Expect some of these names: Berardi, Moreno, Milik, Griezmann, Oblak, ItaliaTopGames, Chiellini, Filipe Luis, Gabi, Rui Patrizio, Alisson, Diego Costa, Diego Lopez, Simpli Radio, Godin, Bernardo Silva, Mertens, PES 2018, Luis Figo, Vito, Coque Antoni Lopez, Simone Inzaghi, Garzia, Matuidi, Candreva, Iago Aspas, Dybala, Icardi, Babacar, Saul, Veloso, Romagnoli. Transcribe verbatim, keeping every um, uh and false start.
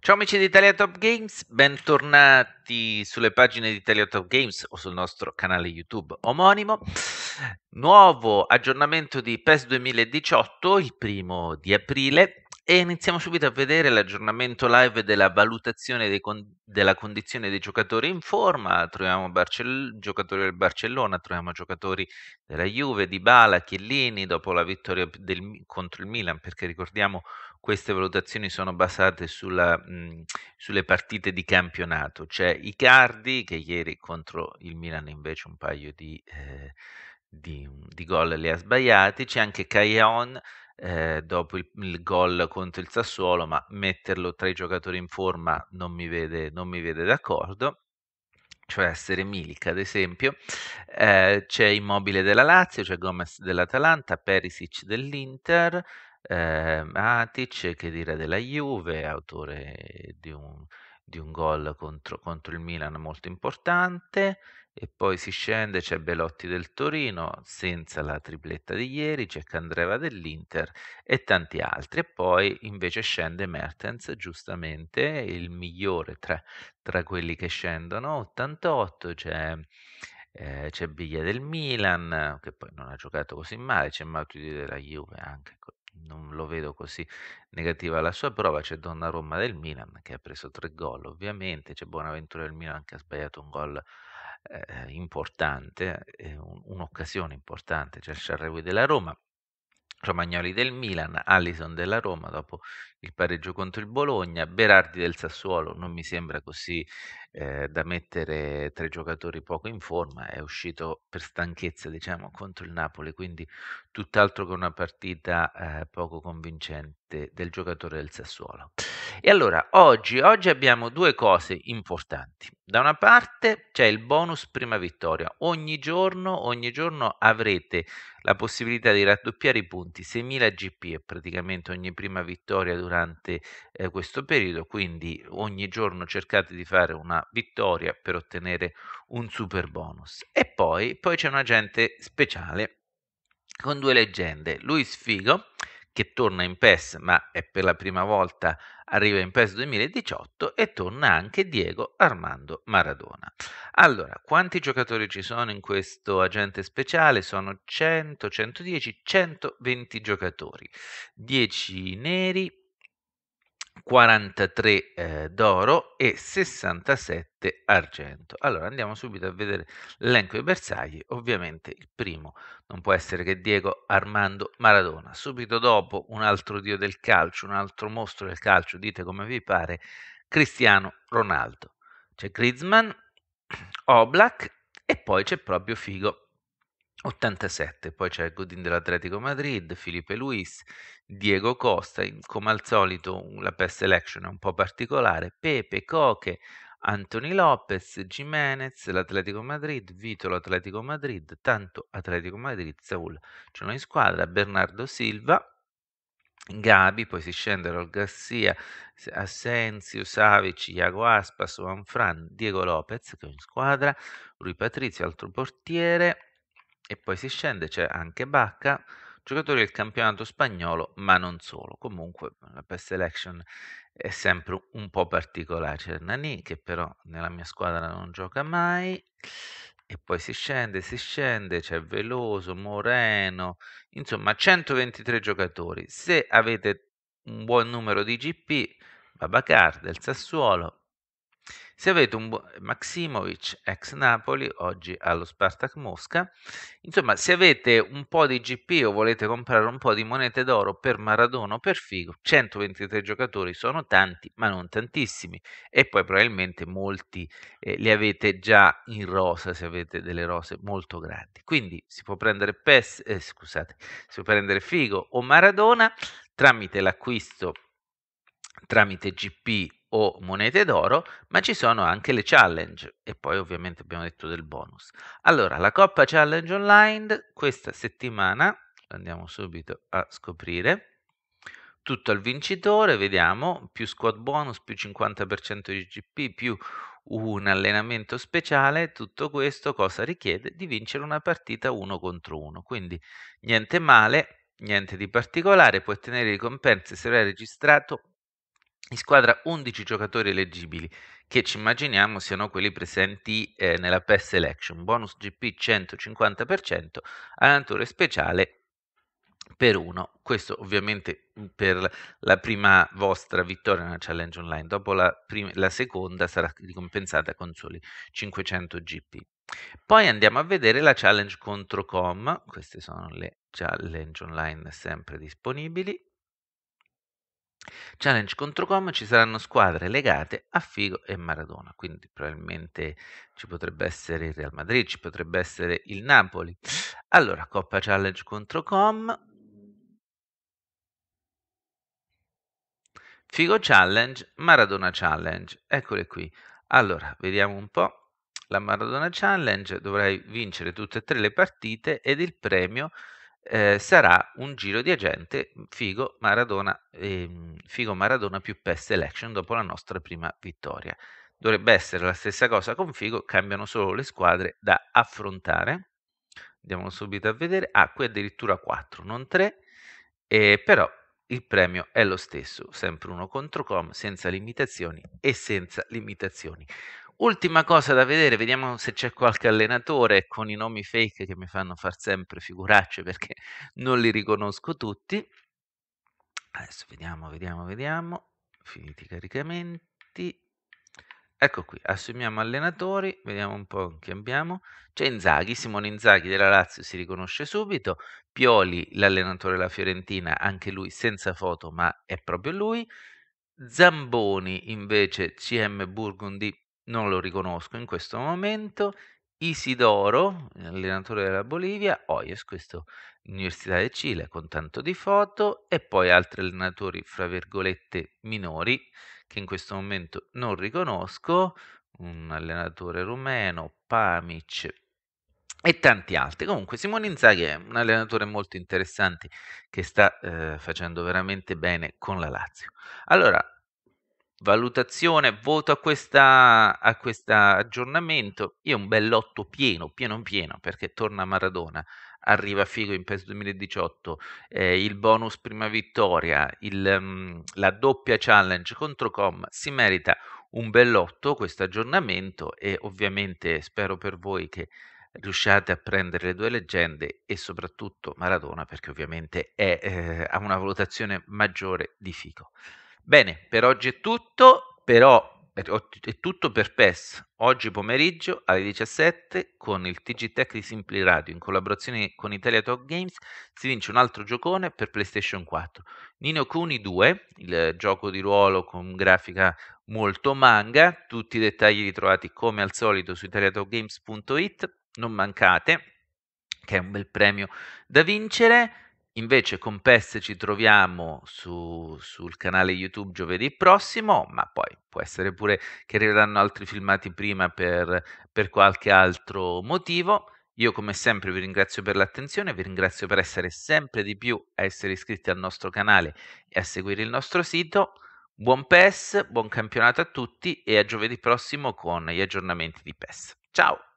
Ciao amici di ItaliaTopGames, bentornati sulle pagine di ItaliaTopGames o sul nostro canale YouTube omonimo. Nuovo aggiornamento di P E S duemiladiciotto, il primo di aprile, e iniziamo subito a vedere l'aggiornamento live della valutazione dei con della condizione dei giocatori in forma. Troviamo Barcell giocatori del Barcellona, troviamo giocatori della Juve, Dybala, Chiellini dopo la vittoria del contro il Milan, perché ricordiamo queste valutazioni sono basate sulla, mh, sulle partite di campionato. C'è Icardi che ieri contro il Milan invece un paio di, eh, di, di gol li ha sbagliati, c'è anche Caillon eh, dopo il, il gol contro il Sassuolo, ma metterlo tra i giocatori in forma non mi vede, non mi vede d'accordo, cioè essere Milik ad esempio. Eh, c'è Immobile della Lazio, c'è Gomez dell'Atalanta, Perisic dell'Inter, Eh, Matic, che dire della Juve, autore di un, di un gol contro, contro il Milan molto importante, e poi si scende, c'è Belotti del Torino senza la tripletta di ieri, c'è Candreva dell'Inter e tanti altri, e poi invece scende Mertens, giustamente il migliore tra, tra quelli che scendono, ottantotto, c'è Eh, c'è Biglia del Milan, che poi non ha giocato così male, c'è Matuidi della Juve, anche non lo vedo così negativa la sua prova, c'è Donnarumma del Milan che ha preso tre gol ovviamente, c'è Bonaventura del Milan che ha sbagliato un gol eh, importante, eh, un'occasione importante, c'è Sciarrui della Roma, Romagnoli del Milan, Alisson della Roma dopo il pareggio contro il Bologna, Berardi del Sassuolo non mi sembra così eh, da mettere tre giocatori poco in forma, è uscito per stanchezza diciamo contro il Napoli, quindi tutt'altro che una partita eh, poco convincente del giocatore del Sassuolo. E allora oggi, oggi abbiamo due cose importanti. Da una parte c'è il bonus prima vittoria, ogni giorno, ogni giorno avrete la possibilità di raddoppiare i punti, seimila G P è praticamente ogni prima vittoria durante eh, questo periodo, quindi ogni giorno cercate di fare una vittoria per ottenere un super bonus. E poi, poi c'è un agente speciale con due leggende, Luis Figo che torna in P E S, ma è per la prima volta arriva in P E S duemiladiciotto, e torna anche Diego Armando Maradona. Allora, quanti giocatori ci sono in questo agente speciale? Sono cento, centodieci, centoventi giocatori, dieci neri, quarantatré eh, d'oro e sessantasette argento. Allora andiamo subito a vedere l'elenco dei bersagli. Ovviamente il primo non può essere che Diego Armando Maradona, subito dopo un altro dio del calcio, un altro mostro del calcio, dite come vi pare, Cristiano Ronaldo, c'è Griezmann, Oblak e poi c'è proprio Figo ottantasette, poi c'è Godin dell'Atletico Madrid, Filipe Luis, Diego Costa, come al solito la P E S selection è un po' particolare, Pepe, Coque, Antoni Lopez, Jimenez, l'Atletico Madrid, Vito l'Atletico Madrid, tanto Atletico Madrid, Saul c'è una in squadra, Bernardo Silva, Gabi, poi si scende al Garzia, Asensio, Savici, Iago Aspas, Juan Fran, Diego Lopez che è in squadra, Rui Patrizio, altro portiere. E poi si scende, c'è anche Bacca, giocatore del campionato spagnolo, ma non solo. Comunque la P E S selection è sempre un po' particolare. C'è Nani, che però nella mia squadra non gioca mai. E poi si scende, si scende, c'è Veloso, Moreno. Insomma, centoventitré giocatori. Se avete un buon numero di G P, Babacar del Sassuolo. Se avete un Maximovic, ex Napoli, oggi allo Spartak Mosca, insomma se avete un po' di G P o volete comprare un po' di monete d'oro per Maradona o per Figo, centoventitré giocatori sono tanti ma non tantissimi, e poi probabilmente molti eh, li avete già in rosa se avete delle rose molto grandi, quindi si può prendere P E S, eh, scusate, si può prendere Figo o Maradona tramite l'acquisto tramite G P o monete d'oro, ma ci sono anche le challenge e poi ovviamente abbiamo detto del bonus. Allora, la Coppa Challenge Online questa settimana, andiamo subito a scoprire tutto al vincitore, vediamo, più squad bonus, più cinquanta per cento di G P, più un allenamento speciale, tutto questo cosa richiede? Di vincere una partita uno contro uno, quindi niente male, niente di particolare, puoi ottenere ricompense se l'hai registrato In squadra undici giocatori eleggibili, che ci immaginiamo siano quelli presenti eh, nella P E S Selection. Bonus G P centocinquanta per cento, allenatore speciale per uno. Questo ovviamente per la prima vostra vittoria nella Challenge Online. Dopo la, prima, la seconda sarà ricompensata con soli cinquecento G P. Poi andiamo a vedere la Challenge contro Com. Queste sono le Challenge Online sempre disponibili. Challenge contro Com, ci saranno squadre legate a Figo e Maradona, quindi probabilmente ci potrebbe essere il Real Madrid, ci potrebbe essere il Napoli. Allora, Coppa Challenge contro Com, Figo Challenge, Maradona Challenge, eccole qui. Allora, vediamo un po'. La Maradona Challenge, dovrai vincere tutte e tre le partite ed il premio Eh, sarà un giro di agente Figo Maradona, ehm, Figo Maradona più P E S Selection dopo la nostra prima vittoria. Dovrebbe essere la stessa cosa con Figo, cambiano solo le squadre da affrontare. Andiamo subito a vedere. Ah, qui addirittura quattro, non tre, eh, però il premio è lo stesso, sempre uno contro Com, senza limitazioni e senza limitazioni. Ultima cosa da vedere, vediamo se c'è qualche allenatore con i nomi fake che mi fanno far sempre figuracce perché non li riconosco tutti. Adesso vediamo, vediamo, vediamo. Finiti i caricamenti. Ecco qui, assumiamo allenatori, vediamo un po' chi abbiamo. C'è Inzaghi, Simone Inzaghi della Lazio, si riconosce subito. Pioli, l'allenatore della Fiorentina, anche lui senza foto ma è proprio lui. Zamboni invece, C M Burgundy, non lo riconosco in questo momento. Isidoro, allenatore della Bolivia, Hoyes, questo Università del Cile con tanto di foto, e poi altri allenatori fra virgolette minori che in questo momento non riconosco, un allenatore rumeno, Pamic e tanti altri. Comunque Simone Inzaghi è un allenatore molto interessante che sta eh, facendo veramente bene con la Lazio. Allora, valutazione, voto a questa a questo aggiornamento, io un bel otto pieno, pieno pieno, perché torna Maradona, arriva Figo in P E S duemiladiciotto, eh, il bonus prima vittoria, il, um, la doppia challenge contro Com, si merita un bel otto questo aggiornamento e ovviamente spero per voi che riusciate a prendere le due leggende e soprattutto Maradona, perché ovviamente è, eh, ha una valutazione maggiore di Figo. Bene, per oggi è tutto, però è tutto per P E S. Oggi pomeriggio alle diciassette con il T G Tech di Simpli Radio in collaborazione con ItaliaTopGames si vince un altro giocone per PlayStation quattro. Nino Kuni due, il gioco di ruolo con grafica molto manga, tutti i dettagli ritrovati come al solito su italiatopgames punto it, non mancate, che è un bel premio da vincere. Invece con P E S ci troviamo su, sul canale YouTube giovedì prossimo, ma poi può essere pure che arriveranno altri filmati prima per, per qualche altro motivo. Io come sempre vi ringrazio per l'attenzione, vi ringrazio per essere sempre di più a essere iscritti al nostro canale e a seguire il nostro sito. Buon P E S, buon campionato a tutti e a giovedì prossimo con gli aggiornamenti di P E S. Ciao!